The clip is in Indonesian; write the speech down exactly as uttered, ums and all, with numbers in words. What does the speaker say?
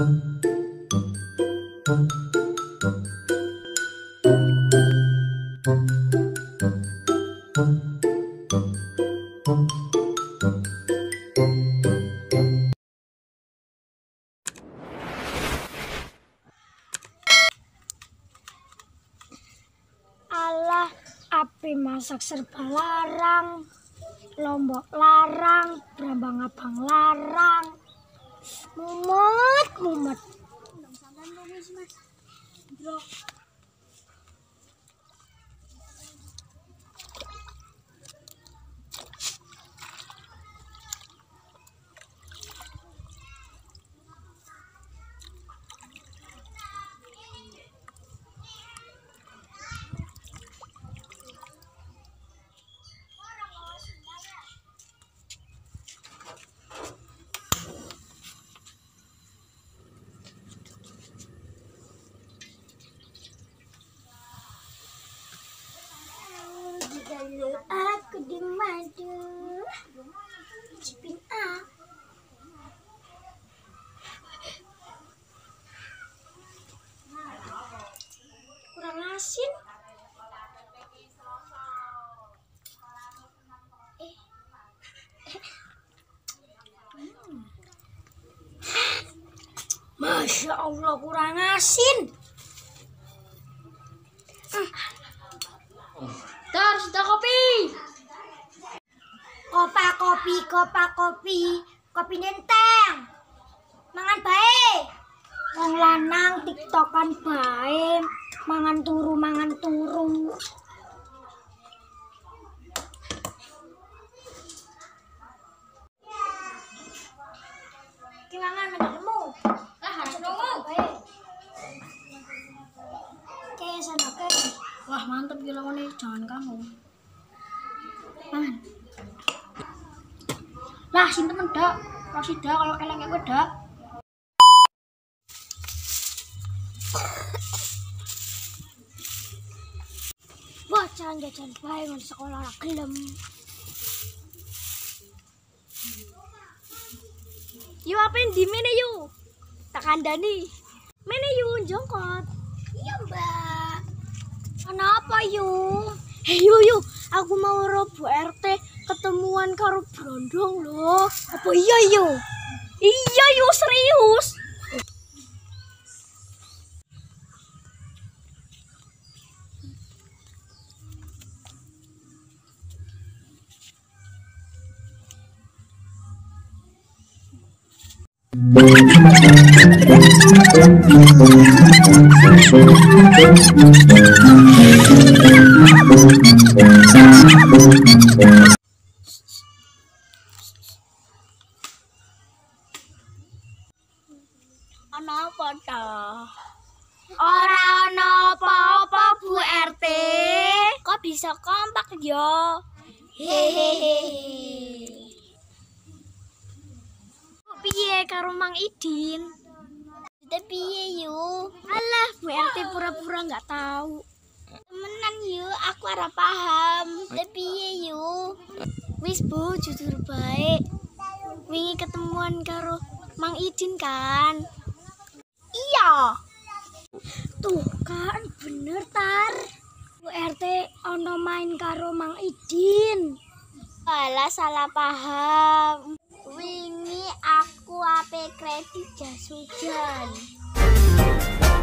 Alah, api masak serba larang, Lombok larang, Brambang-Abang larang. Mumet, mumet. Aku di madu cipin aku. Kurang asin. Eh. Hmm. Masya Allah, kurang asin. Sudah kopi. Kopa kopi, kopa kopi, kopi nenteng. Mangan bae. Wong lanang tiktokan bae, mangan turu, mangan turu. Ki mangan menemu. Lah senengmu bae. Kae sanake. Wah, mantap gila ini, jangan kamu. Mangan. Lah, simpen ndak? Kasih dak kalau elenge kowe dak. Wah, jajan-jajan bae nang sekolah ra gelem. Yo apen di mene yo? Tak kandani. Mene yo jongkot. Iya, Mbak. Kenapa yuk? Hei yuk yuk, aku mau robo R T ketemuan karo Brondong loh. Apa iya yuk? Iya yuk, serius. Apa toh? Ora ana apa-apa Bu R T. Kok bisa kompak yo? Hehehe. Kok piye karo Mang Idin? Kita piye yo? Alah Bu R T pura-pura enggak tahu. Temenan yo, aku ora paham. Kita piye yo? Wis Bu, jujur bae. Wingi ketemuan karo Mang Idin kan? Iya. Tuh kan bener tar. Bu R T ono main karo Mang Idin. Alah salah paham. Wingi aku ape kredit jas hujan.